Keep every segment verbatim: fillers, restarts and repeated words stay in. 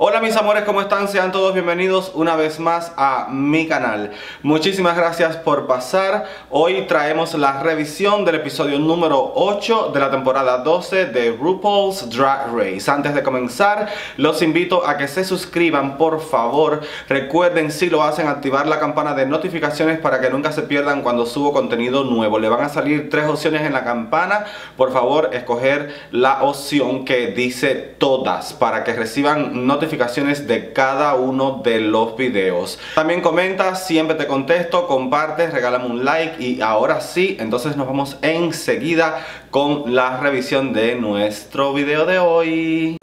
Hola mis amores, ¿cómo están? Sean todos bienvenidos una vez más a mi canal. Muchísimas gracias por pasar. Hoy traemos la revisión del episodio número ocho de la temporada doce de RuPaul's Drag Race. Antes de comenzar, los invito a que se suscriban, por favor. Recuerden, si lo hacen, activar la campana de notificaciones para que nunca se pierdan cuando subo contenido nuevo. Le van a salir tres opciones en la campana. Por favor, escoger la opción que dice todas para que reciban notificaciones de cada uno de los videos. También comenta, siempre te contesto, comparte, regálame un like. Y ahora sí, entonces nos vamos enseguida con la revisión de nuestro video de hoy.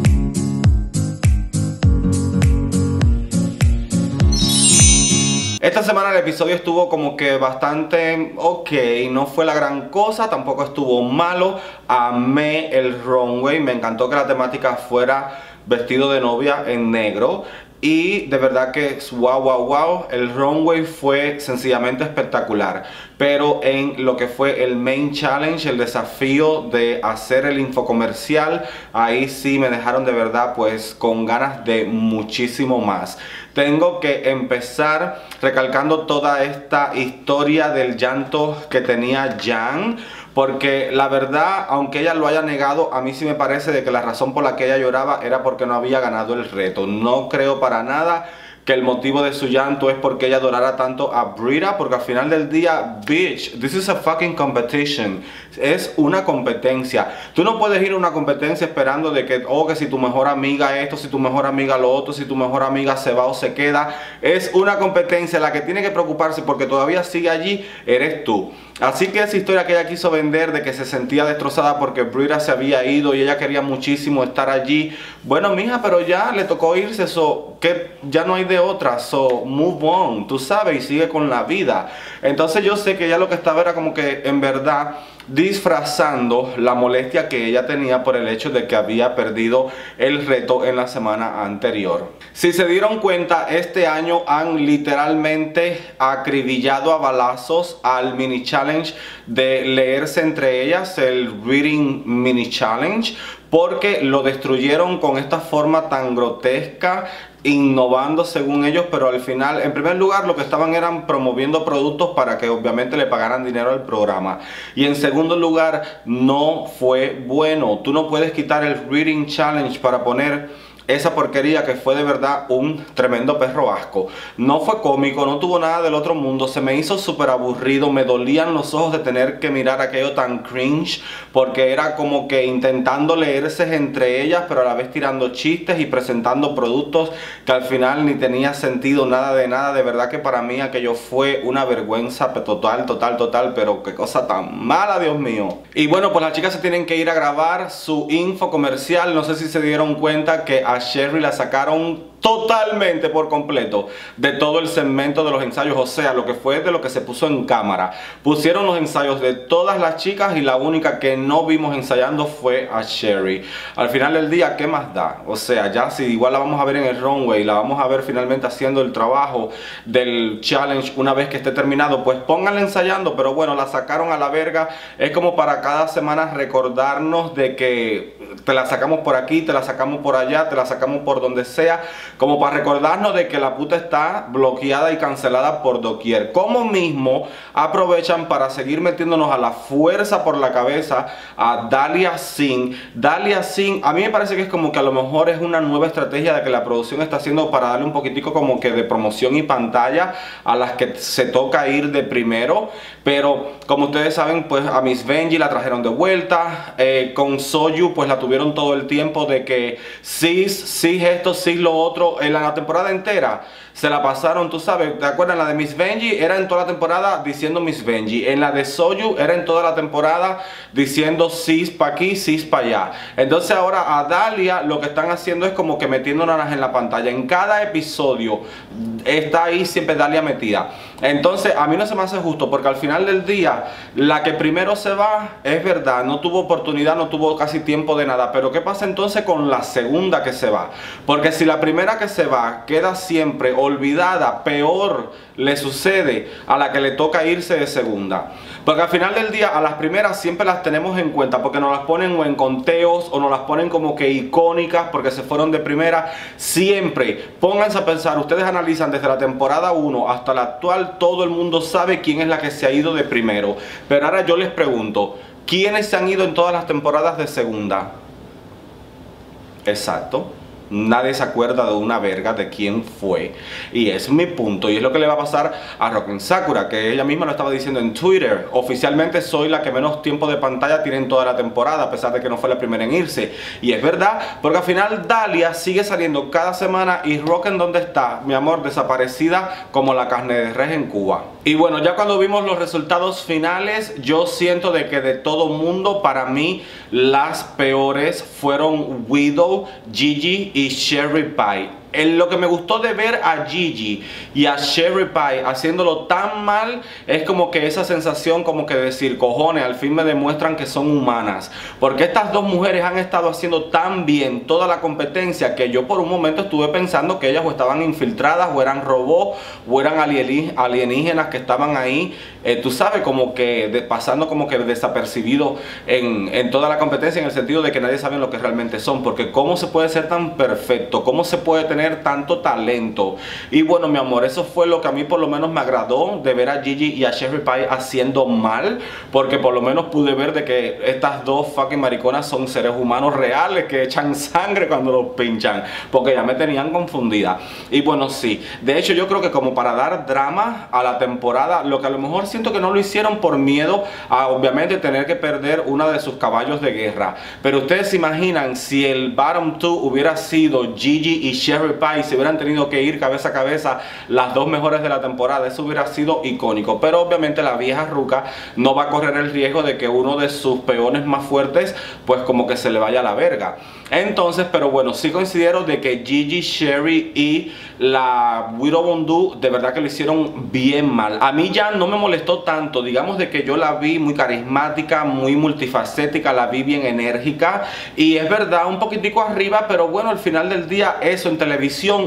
Esta semana el episodio estuvo como que bastante ok, no fue la gran cosa, tampoco estuvo malo. Amé el runway, me encantó que la temática fuera vestido de novia en negro. Y de verdad que wow, wow, wow, el runway fue sencillamente espectacular. Pero en lo que fue el main challenge, el desafío de hacer el infocomercial, ahí sí me dejaron de verdad pues con ganas de muchísimo más. Tengo que empezar recalcando toda esta historia del llanto que tenía Jan, porque la verdad, aunque ella lo haya negado, a mí sí me parece de que la razón por la que ella lloraba era porque no había ganado el reto. No creo para nada que el motivo de su llanto es porque ella adorara tanto a Brita, porque al final del día, bitch, this is a fucking competition. Es una competencia. Tú no puedes ir a una competencia esperando de que, oh, que si tu mejor amiga esto, si tu mejor amiga lo otro, si tu mejor amiga se va o se queda. Es una competencia. La que tiene que preocuparse porque todavía sigue allí eres tú. Así que esa historia que ella quiso vender de que se sentía destrozada porque Brita se había ido y ella quería muchísimo estar allí. Bueno, mija, pero ya le tocó irse, so, que ya no hay de otra, so move on, tú sabes, y sigue con la vida. Entonces yo sé que ella lo que estaba era como que en verdad disfrazando la molestia que ella tenía por el hecho de que había perdido el reto en la semana anterior. Si se dieron cuenta, este año han literalmente acribillado a balazos al mini challenge de leerse entre ellas, el reading mini challenge, porque lo destruyeron con esta forma tan grotesca, innovando según ellos, pero al final, en primer lugar, lo que estaban eran promoviendo productos para que obviamente le pagaran dinero al programa. Y en segundo lugar, no fue bueno. Tú no puedes quitar el Reading Challenge para poner esa porquería que fue de verdad un tremendo perro asco. No fue cómico, no tuvo nada del otro mundo. Se me hizo súper aburrido, me dolían los ojos de tener que mirar aquello tan cringe, porque era como que intentando leerse entre ellas, pero a la vez tirando chistes y presentando productos que al final ni tenía sentido, nada de nada. De verdad que para mí aquello fue una vergüenza total, total, total. Pero qué cosa tan mala, Dios mío. Y bueno, pues las chicas se tienen que ir a grabar su info comercial. No sé si se dieron cuenta que a Sherry la sacaron totalmente por completo de todo el segmento de los ensayos, o sea, lo que fue de lo que se puso en cámara. Pusieron los ensayos de todas las chicas y la única que no vimos ensayando fue a Sherry. Al final del día, ¿qué más da? O sea, ya si igual la vamos a ver en el runway, la vamos a ver finalmente haciendo el trabajo del challenge una vez que esté terminado, pues pónganla ensayando, pero bueno, la sacaron a la verga. Es como para cada semana recordarnos de que te la sacamos por aquí, te la sacamos por allá, te la sacamos por donde sea, como para recordarnos de que la puta está bloqueada y cancelada por doquier. Como mismo aprovechan para seguir metiéndonos a la fuerza por la cabeza a Dahlia Singh. Dahlia Singh, a mí me parece que es como que a lo mejor es una nueva estrategia de que la producción está haciendo para darle un poquitico como que de promoción y pantalla a las que se toca ir de primero. Pero como ustedes saben, pues a Miss Benji la trajeron de vuelta, eh, con Soju pues la tuvieron todo el tiempo de que sí, sí esto, sí lo otro. En la temporada entera se la pasaron, tú sabes, ¿te acuerdas? La de Miss Benji era en toda la temporada diciendo Miss Benji. En la de Soju era en toda la temporada diciendo sis pa' aquí, sis pa' allá. Entonces ahora a Dahlia lo que están haciendo es como que metiéndonos en la pantalla. En cada episodio está ahí siempre Dahlia metida. Entonces a mí no se me hace justo, porque al final del día la que primero se va, es verdad, no tuvo oportunidad, no tuvo casi tiempo de nada nada. Pero ¿qué pasa entonces con la segunda que se va? Porque si la primera que se va queda siempre olvidada, peor le sucede a la que le toca irse de segunda. Porque al final del día a las primeras siempre las tenemos en cuenta, porque nos las ponen o en conteos o nos las ponen como que icónicas porque se fueron de primera. Siempre pónganse a pensar, ustedes analizan desde la temporada uno hasta la actual, todo el mundo sabe quién es la que se ha ido de primero. Pero ahora yo les pregunto, ¿quiénes se han ido en todas las temporadas de segunda? Exacto. Nadie se acuerda de una verga de quién fue. Y es mi punto. Y es lo que le va a pasar a Rock M. Sakura, que ella misma lo estaba diciendo en Twitter. Oficialmente soy la que menos tiempo de pantalla tiene en toda la temporada, a pesar de que no fue la primera en irse. Y es verdad, porque al final Dahlia sigue saliendo cada semana. Y Rock M, ¿dónde está? Mi amor, desaparecida como la carne de res en Cuba. Y bueno, ya cuando vimos los resultados finales, yo siento de que de todo mundo, para mí, las peores fueron Widow, Gigi y Sherry Pie. En lo que me gustó de ver a Gigi y a Sherry Pie haciéndolo tan mal, es como que esa sensación como que de decir, cojones, al fin me demuestran que son humanas. Porque estas dos mujeres han estado haciendo tan bien toda la competencia que yo por un momento estuve pensando que ellas o estaban infiltradas, o eran robots, o eran alienígenas que estaban ahí, eh, tú sabes, como que de, pasando como que desapercibido en, en toda la competencia, en el sentido de que nadie sabe lo que realmente son. Porque cómo se puede ser tan perfecto, cómo se puede tener tanto talento. Y bueno, mi amor, eso fue lo que a mí por lo menos me agradó de ver a Gigi y a Sherry Pie haciendo mal, porque por lo menos pude ver de que estas dos fucking mariconas son seres humanos reales que echan sangre cuando los pinchan, porque ya me tenían confundida. Y bueno, sí, de hecho yo creo que como para dar drama a la temporada, lo que a lo mejor siento que no lo hicieron por miedo a obviamente tener que perder una de sus caballos de guerra. Pero ustedes se imaginan si el bottom two hubiera sido Gigi y Sherry Pie, se hubieran tenido que ir cabeza a cabeza las dos mejores de la temporada. Eso hubiera sido icónico, pero obviamente la vieja ruca no va a correr el riesgo de que uno de sus peones más fuertes pues como que se le vaya a la verga. Entonces, pero bueno, sí considero de que Gigi, Sherry y la Widow Von'Du de verdad que lo hicieron bien mal. A mí Jan no me molestó tanto, digamos de que yo la vi muy carismática, muy multifacética, la vi bien enérgica y es verdad un poquitico arriba, pero bueno, al final del día eso en televisión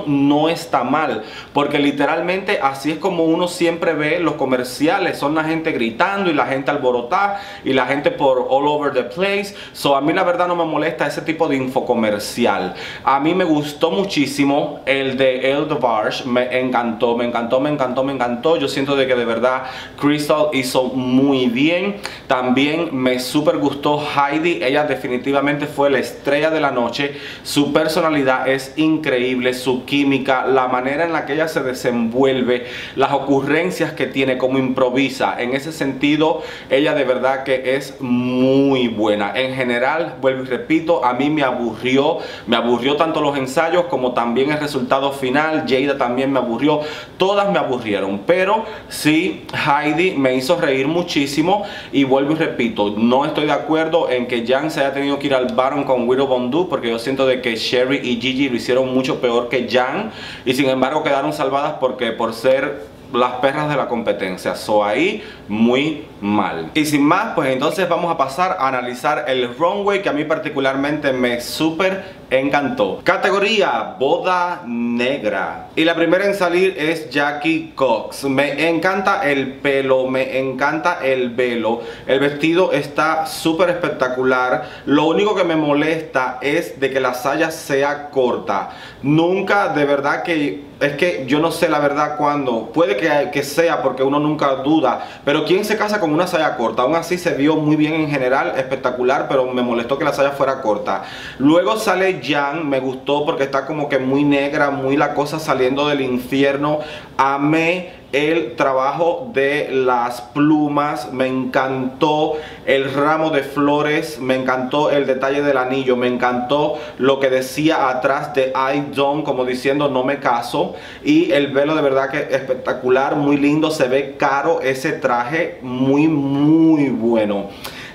no está mal, porque literalmente así es como uno siempre ve los comerciales, son la gente gritando y la gente alborotada y la gente por all over the place. So a mí la verdad no me molesta ese tipo de infocomercial. A mí me gustó muchísimo el de El Devarge, me encantó, me encantó, me encantó, me encantó. Yo siento de que de verdad Crystal hizo muy bien. También me súper gustó Heidi, ella definitivamente fue la estrella de la noche. Su personalidad es increíble, su química, la manera en la que ella se desenvuelve, las ocurrencias que tiene, como improvisa. En ese sentido, ella de verdad que es muy buena. En general, vuelvo y repito, a mí me aburrió, me aburrió tanto los ensayos como también el resultado final. Jaida también me aburrió, todas me aburrieron, pero sí, Heidi me hizo reír muchísimo. Y vuelvo y repito, no estoy de acuerdo en que Jan se haya tenido que ir al Baron con Widow Von'Du, porque yo siento de que Sherry y Gigi lo hicieron mucho peor que Jan, y sin embargo quedaron salvadas porque por ser las perras de la competencia. So ahí muy mal. Y sin más, pues entonces vamos a pasar a analizar el runway, que a mí particularmente me súper encantó. Categoría boda negra, y la primera en salir es Jackie Cox. Me encanta el pelo, me encanta el velo, el vestido está súper espectacular. Lo único que me molesta es de que la saya sea corta. Nunca, de verdad que es que yo no sé la verdad cuándo. Puede que, que sea porque uno nunca duda, pero ¿quién se casa con una saya corta? Aún así se vio muy bien en general, espectacular, pero me molestó que la saya fuera corta. Luego sale Jan, me gustó porque está como que muy negra, muy la cosa saliendo del infierno. Amé el trabajo de las plumas, me encantó el ramo de flores, me encantó el detalle del anillo, me encantó lo que decía atrás de I don't, como diciendo no me caso. Y el velo de verdad que espectacular, muy lindo, se ve caro ese traje, muy muy bueno.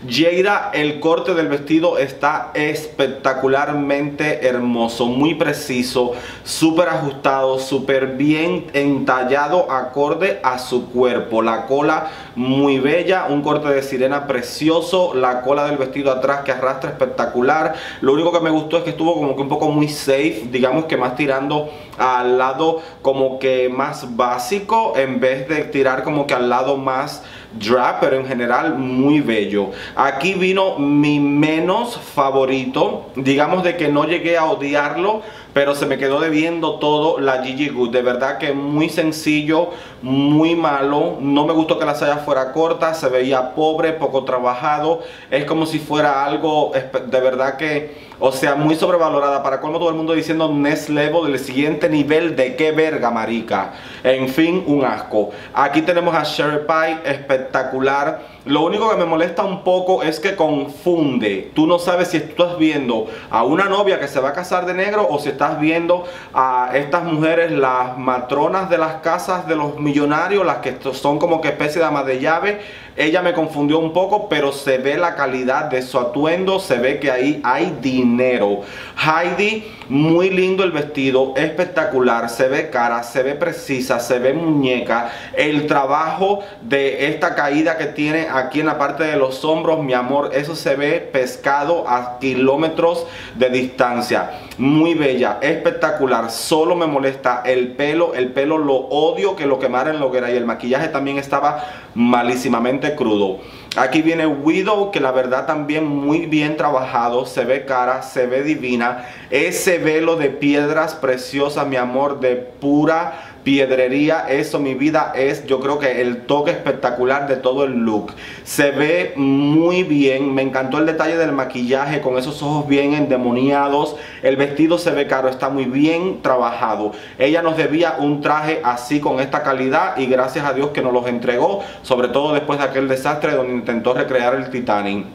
Jaida, el corte del vestido está espectacularmente hermoso, muy preciso, súper ajustado, súper bien entallado acorde a su cuerpo. La cola muy bella, un corte de sirena precioso, la cola del vestido atrás que arrastra espectacular. Lo único que me gustó es que estuvo como que un poco muy safe, digamos que más tirando al lado como que más básico en vez de tirar como que al lado más drag, pero en general muy bello. Aquí vino mi menos favorito, digamos de que no llegué a odiarlo, pero se me quedó debiendo todo la Gigi Goode. De verdad que muy sencillo, muy malo. No me gustó que la saya fuera corta, se veía pobre, poco trabajado. Es como si fuera algo de verdad que, o sea, muy sobrevalorada. Para colmo todo el mundo diciendo next level, del siguiente nivel, de qué verga, marica. En fin, un asco. Aquí tenemos a Sherry Pie, espectacular. Lo único que me molesta un poco es que confunde. Tú no sabes si estás viendo a una novia que se va a casar de negro o si estás viendo a estas mujeres, las matronas de las casas de los millonarios, las que son como que especie de amas de llave. Ella me confundió un poco, pero se ve la calidad de su atuendo, se ve que ahí hay dinero. Heidi, muy lindo el vestido, espectacular, se ve cara, se ve precisa, se ve muñeca. El trabajo de esta caída que tiene aquí en la parte de los hombros, mi amor, eso se ve pescado a kilómetros de distancia. Muy bella, espectacular. Solo me molesta el pelo, el pelo lo odio que lo quemara en la hoguera, y el maquillaje también estaba malísimamente crudo. Aquí viene Widow, que la verdad también muy bien trabajado, se ve cara, se ve divina. Ese velo de piedras preciosas, mi amor, de pura piedrería, eso, mi vida, es yo creo que el toque espectacular de todo el look. Se ve muy bien, me encantó el detalle del maquillaje con esos ojos bien endemoniados. El vestido se ve caro, está muy bien trabajado. Ella nos debía un traje así con esta calidad, y gracias a Dios que nos los entregó, sobre todo después de aquel desastre donde intentó recrear el Titanic.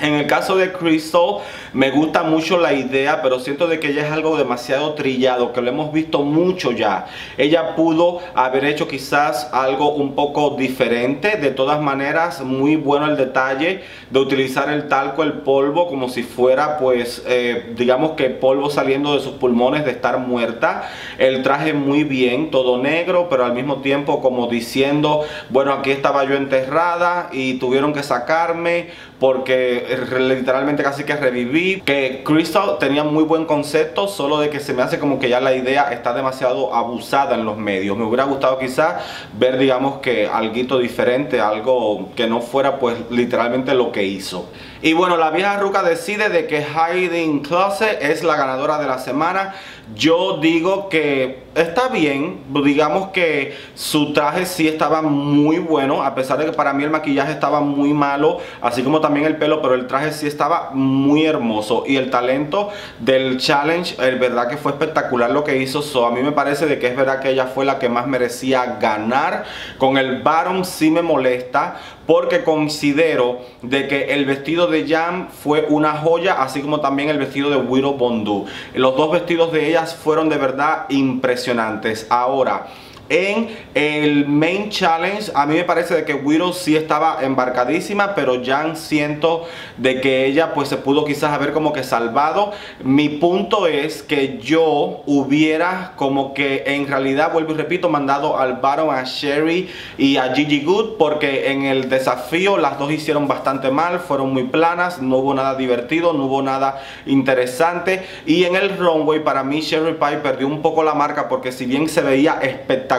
En el caso de Crystal, me gusta mucho la idea, pero siento de que ella es algo demasiado trillado, que lo hemos visto mucho ya. Ella pudo haber hecho quizás algo un poco diferente. De todas maneras, muy bueno el detalle de utilizar el talco, el polvo, como si fuera pues, eh, digamos que polvo saliendo de sus pulmones de estar muerta. El traje muy bien, todo negro, pero al mismo tiempo como diciendo, bueno, aquí estaba yo enterrada y tuvieron que sacarme porque literalmente casi que reviví. Que Crystal tenía muy buen concepto, solo de que se me hace como que ya la idea está demasiado abusada en los medios. Me hubiera gustado quizás ver, digamos que algo diferente, algo que no fuera pues literalmente lo que hizo. Y bueno, la vieja ruca decide de que Heidi N Closet es la ganadora de la semana. Yo digo que está bien, digamos que su traje sí estaba muy bueno, a pesar de que para mí el maquillaje estaba muy malo, así como también el pelo, pero el traje sí estaba muy hermoso. Y el talento del challenge, es verdad que fue espectacular lo que hizo. So, a mí me parece de que es verdad que ella fue la que más merecía ganar. Con el Baron sí me molesta, porque considero de que el vestido de Jan fue una joya, así como también el vestido de Widow Von'Du. Los dos vestidos de ellas fueron de verdad impresionantes. Ahora, en el main challenge, a mí me parece de que Widow sí estaba embarcadísima, pero Jan siento de que ella pues se pudo quizás haber como que salvado. Mi punto es que yo hubiera como que en realidad, vuelvo y repito, mandado al Baron, a Sherry y a Gigi Goode, porque en el desafío las dos hicieron bastante mal, fueron muy planas, no hubo nada divertido, no hubo nada interesante. Y en el runway, para mí Sherry Pie perdió un poco la marca, porque si bien se veía espectacular,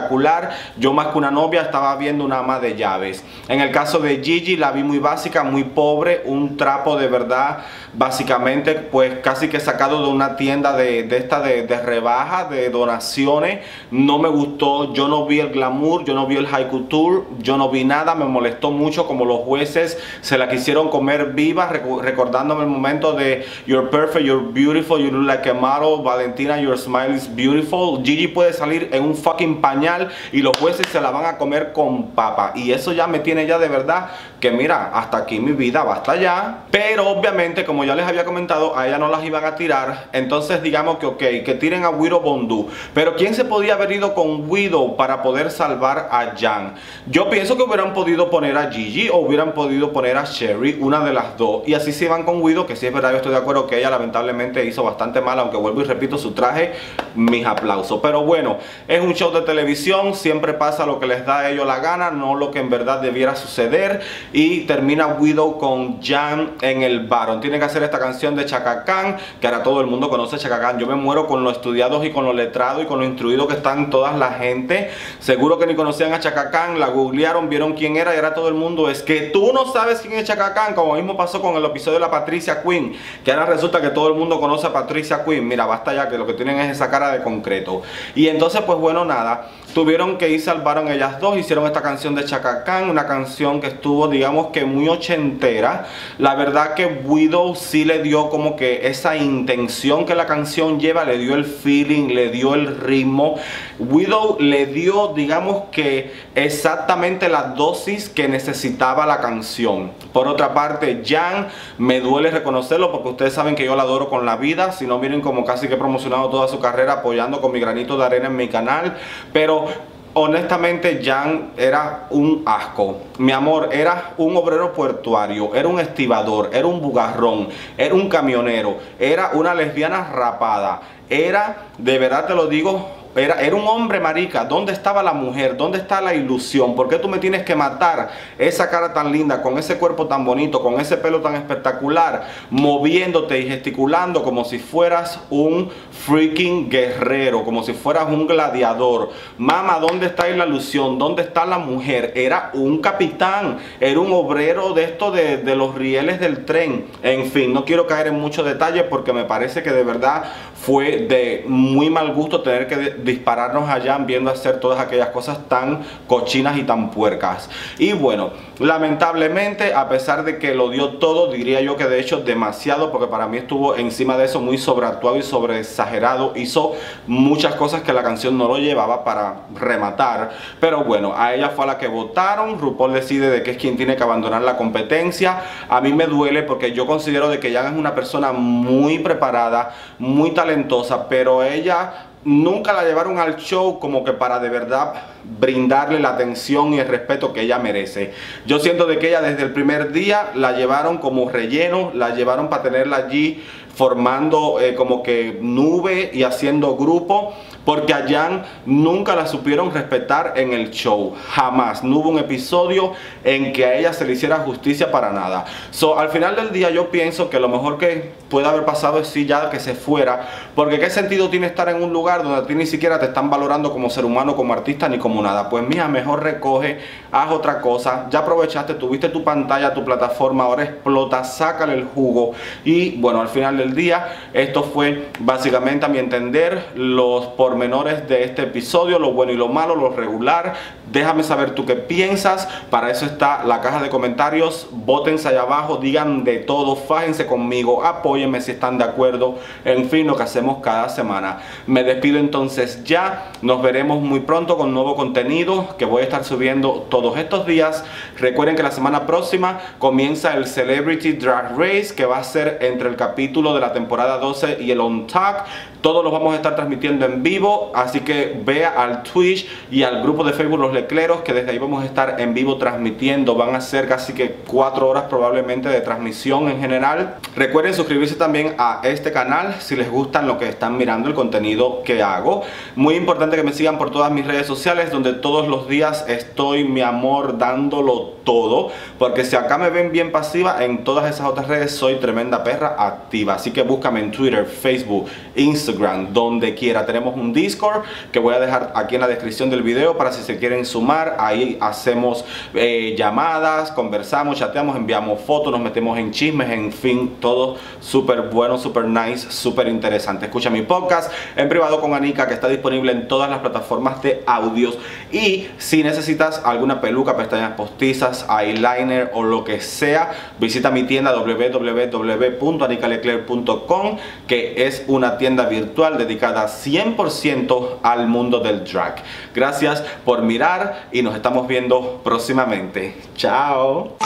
yo más que una novia estaba viendo una ama de llaves. En el caso de Gigi, la vi muy básica, muy pobre, un trapo de verdad, básicamente pues casi que sacado de una tienda de, de esta de, de rebaja, de donaciones. No me gustó, yo no vi el glamour, yo no vi el high couture, yo no vi nada. Me molestó mucho como los jueces se la quisieron comer viva, recordándome el momento de "You're perfect, you're beautiful, you look like a model, Valentina, your smile is beautiful". Gigi puede salir en un fucking pañal pañal y los jueces se la van a comer con papa. Y eso ya me tiene ya de verdad que mira, hasta aquí mi vida, basta ya. Pero obviamente, como ya les había comentado, a ella no las iban a tirar. Entonces digamos que ok, que tiren a Widow Von'Du. Pero ¿quién se podía haber ido con Widow para poder salvar a Jan? Yo pienso que hubieran podido poner a Gigi o hubieran podido poner a Sherry, una de las dos. Y así se van con Widow, que sí es verdad, yo estoy de acuerdo que ella lamentablemente hizo bastante mal. Aunque vuelvo y repito, su traje, mis aplausos. Pero bueno, es un show de televisión, siempre pasa lo que les da a ellos la gana, no lo que en verdad debiera suceder. Y termina Widow con Jan en el Barón. Tienen que hacer esta canción de Chacacán, que ahora todo el mundo conoce Chacacán. Yo me muero con los estudiados y con los letrados y con los instruidos que están todas la gente. Seguro que ni conocían a Chacacán, la googlearon, vieron quién era y ahora todo el mundo es que tú no sabes quién es Chacacán, como mismo pasó con el episodio de la Patricia Queen, que ahora resulta que todo el mundo conoce a Patricia Queen. Mira, basta ya, que lo que tienen es esa cara de concreto. Y entonces pues bueno, nada, tuvieron que ir, salvaron ellas dos, hicieron esta canción de Chacacán, una canción que estuvo digamos que muy ochentera. La verdad que Widow sí le dio como que esa intención que la canción lleva, le dio el feeling, le dio el ritmo. Widow le dio digamos que exactamente la dosis que necesitaba la canción. Por otra parte, Jan, me duele reconocerlo porque ustedes saben que yo la adoro con la vida, si no miren como casi que he promocionado toda su carrera apoyando con mi granito de arena en mi canal, pero honestamente Jan era un asco. Mi amor, era un obrero portuario, era un estibador, era un bugarrón, era un camionero, era una lesbiana rapada, era, de verdad te lo digo, Era, era un hombre marica. ¿Dónde estaba la mujer? ¿Dónde está la ilusión? ¿Por qué tú me tienes que matar esa cara tan linda, con ese cuerpo tan bonito, con ese pelo tan espectacular, moviéndote y gesticulando como si fueras un freaking guerrero, como si fueras un gladiador? Mama, ¿dónde está la ilusión? ¿Dónde está la mujer? Era un capitán, era un obrero de esto de, de los rieles del tren. En fin, no quiero caer en muchos detalles porque me parece que de verdad fue de muy mal gusto tener que dispararnos a Jan viendo hacer todas aquellas cosas tan cochinas y tan puercas. Y bueno, lamentablemente, a pesar de que lo dio todo, diría yo que de hecho demasiado, porque para mí estuvo encima de eso, muy sobreactuado y sobre exagerado, hizo muchas cosas que la canción no lo llevaba para rematar. Pero bueno, a ella fue a la que votaron. RuPaul decide de que es quien tiene que abandonar la competencia. A mí me duele porque yo considero de que Jan es una persona muy preparada, muy talentosa, pero ella nunca la llevaron al show como que para de verdad brindarle la atención y el respeto que ella merece. Yo siento de que ella desde el primer día la llevaron como relleno, la llevaron para tenerla allí formando eh, como que nube y haciendo grupo, porque a Jan nunca la supieron respetar en el show, jamás. No hubo un episodio en que a ella se le hiciera justicia para nada. So, al final del día yo pienso que lo mejor que puede haber pasado es si ya que se fuera, porque ¿qué sentido tiene estar en un lugar donde a ti ni siquiera te están valorando como ser humano, como artista, ni como nada? Pues mija, mejor recoge, haz otra cosa, ya aprovechaste, tuviste tu pantalla, tu plataforma, ahora explota, sácale el jugo. Y bueno, al final del día, esto fue básicamente a mi entender los pormenores de este episodio, lo bueno y lo malo, lo regular. Déjame saber tú qué piensas, para eso está la caja de comentarios, vótense allá abajo, digan de todo, fájense conmigo, apóyenme si están de acuerdo, en fin, lo que hacemos cada semana. Me despido entonces ya, nos veremos muy pronto con nuevo contenido que voy a estar subiendo todos estos días. Recuerden que la semana próxima comienza el Celebrity Drag Race, que va a ser entre el capítulo de de la temporada doce y el On Tag. Todos los vamos a estar transmitiendo en vivo, así que vea al Twitch y al grupo de Facebook Los Lecleros, que desde ahí vamos a estar en vivo transmitiendo. Van a ser casi que cuatro horas probablemente de transmisión en general. Recuerden suscribirse también a este canal si les gustan lo que están mirando, el contenido que hago. Muy importante que me sigan por todas mis redes sociales, donde todos los días estoy, mi amor, dándolo todo, porque si acá me ven bien pasiva, en todas esas otras redes soy tremenda perra activa. Así que búscame en Twitter, Facebook, Instagram, donde quiera. Tenemos un Discord que voy a dejar aquí en la descripción del video para si se quieren sumar. Ahí hacemos eh, llamadas, conversamos, chateamos, enviamos fotos, nos metemos en chismes, en fin, todo súper bueno, súper nice, súper interesante. Escucha mi podcast en privado con Anika, que está disponible en todas las plataformas de audios. Y si necesitas alguna peluca, pestañas postizas, eyeliner o lo que sea, visita mi tienda doble u doble u doble u punto anika leclere punto com, que es una tienda virtual virtual dedicada cien por ciento al mundo del drag. Gracias por mirar y nos estamos viendo próximamente. Chao.